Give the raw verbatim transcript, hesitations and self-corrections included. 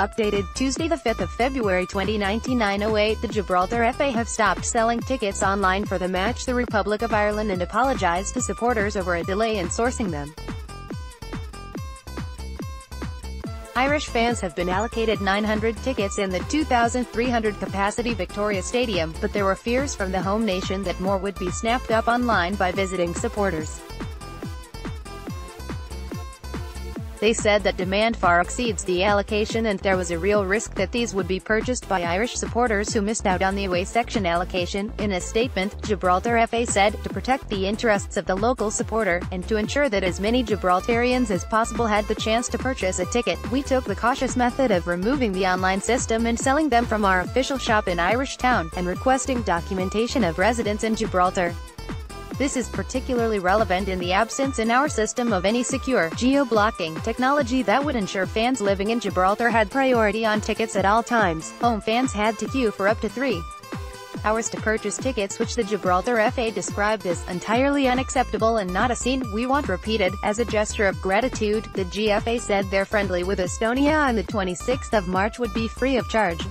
Updated Tuesday the fifth of February twenty nineteen nine oh eight The Gibraltar F A have stopped selling tickets online for the match the Republic of Ireland and apologised to supporters over a delay in sourcing them. Irish fans have been allocated nine hundred tickets in the two thousand three hundred capacity Victoria Stadium, but there were fears from the home nation that more would be snapped up online by visiting supporters. They said that demand far exceeds the allocation and there was a real risk that these would be purchased by Irish supporters who missed out on the away section allocation. In a statement, Gibraltar F A said, "To protect the interests of the local supporter, and to ensure that as many Gibraltarians as possible had the chance to purchase a ticket, we took the cautious method of removing the online system and selling them from our official shop in Irish Town, and requesting documentation of residence in Gibraltar." This is particularly relevant in the absence in our system of any secure, geo-blocking technology that would ensure fans living in Gibraltar had priority on tickets at all times. Home fans had to queue for up to three hours to purchase tickets, which the Gibraltar F A described as entirely unacceptable and not a scene we want repeated. As a gesture of gratitude, the G F A said their friendly with Estonia on the twenty-sixth of March would be free of charge.